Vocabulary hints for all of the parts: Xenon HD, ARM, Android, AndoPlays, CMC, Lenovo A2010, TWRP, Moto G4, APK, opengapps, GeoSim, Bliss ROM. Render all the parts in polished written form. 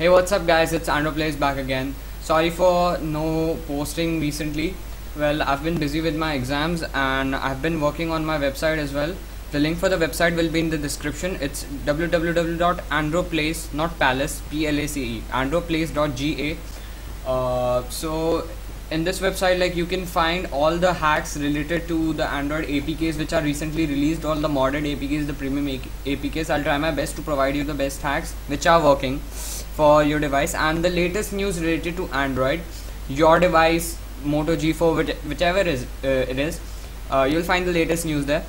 Hey, what's up guys, it's AndoPlays back again. Sorry for no posting recently. Well, I've been busy with my exams and I've been working on my website as well. The link for the website will be in the description. It's www.androplace, not palace, P-L-A-C-E, androplace.ga. So in this website, like, you can find all the hacks related to the Android APKs which are recently released, all the modded APKs, the premium APKs. I'll try my best to provide you the best hacks which are working for your device and the latest news related to Android, your device, Moto G4, whichever it is, you'll find the latest news there.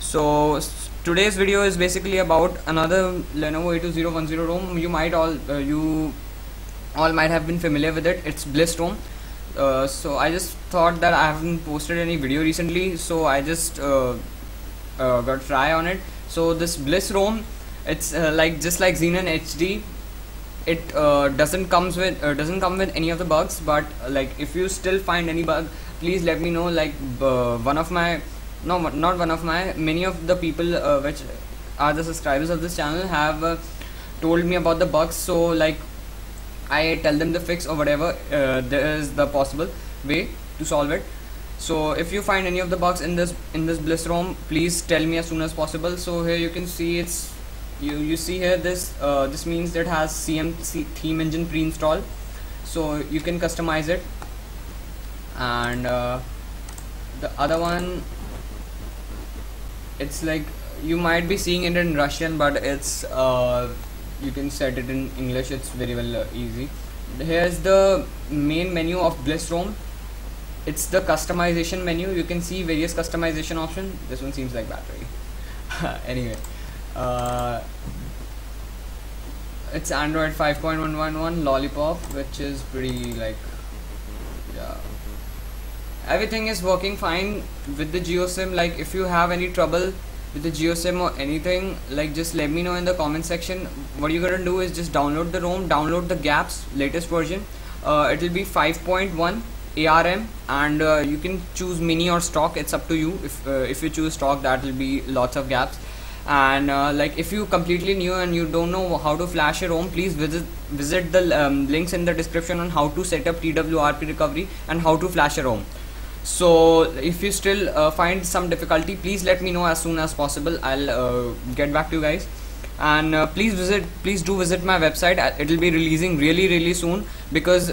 So today's video is basically about another Lenovo A2010 ROM. You all might have been familiar with it. It's Bliss ROM. So I just thought that I haven't posted any video recently, so I just got try on it. So this Bliss ROM, it's just like Xenon HD, it doesn't come with any of the bugs, but like, if you still find any bug, please let me know. Like many of the people which are the subscribers of this channel have told me about the bugs, so like, I tell them the fix or whatever there is the possible way to solve it. So if you find any of the bugs in this Bliss ROM, please tell me as soon as possible. So here you can see it's you see here this means that it has CMC theme engine pre-installed, so you can customize it. And the other one, it's like, you might be seeing it in Russian, but it's you can set it in English. It's very well easy. Here's the main menu of Bliss ROM. It's the customization menu. You can see various customization options. This one seems like battery. Anyway, it's Android 5.111 Lollipop, which is pretty, like, yeah, everything is working fine with the GeoSim. Like, if you have any trouble with the GeoSim or anything, like, just let me know in the comment section. What you're gonna do is just download the ROM, download the gaps latest version. It'll be 5.1 ARM, and you can choose mini or stock. It's up to you. If you choose stock, that will be lots of gaps. And like, if you completely new and you don't know how to flash your ROM, please visit the links in the description on how to set up TWRP recovery and how to flash your ROM. So if you still find some difficulty, please let me know as soon as possible. I'll get back to you guys. And please do visit my website. It'll be releasing really soon, because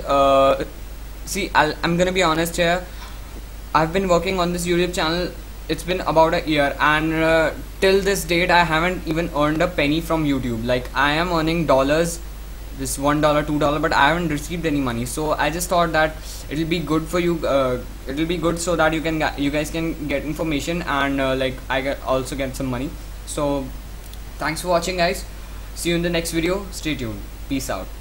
see, I'm gonna be honest here, I've been working on this YouTube channel, it's been about a year, and till this date I haven't even earned a penny from YouTube. Like, I am earning dollars, this $1, $2, but I haven't received any money. So I just thought that it'll be good for you. It'll be good so that you guys can get information, and like, I also get some money. So thanks for watching guys. See you in the next video. Stay tuned. Peace out.